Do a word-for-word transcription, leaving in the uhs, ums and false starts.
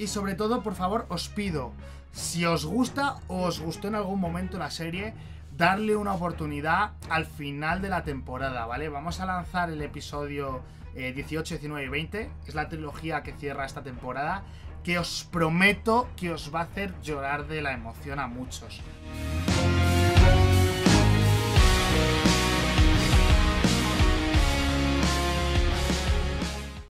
Y sobre todo, por favor, os pido, si os gusta o os gustó en algún momento la serie, darle una oportunidad al final de la temporada, ¿vale? Vamos a lanzar el episodio eh, dieciocho, diecinueve y veinte, que es la trilogía que cierra esta temporada, que os prometo que os va a hacer llorar de la emoción a muchos.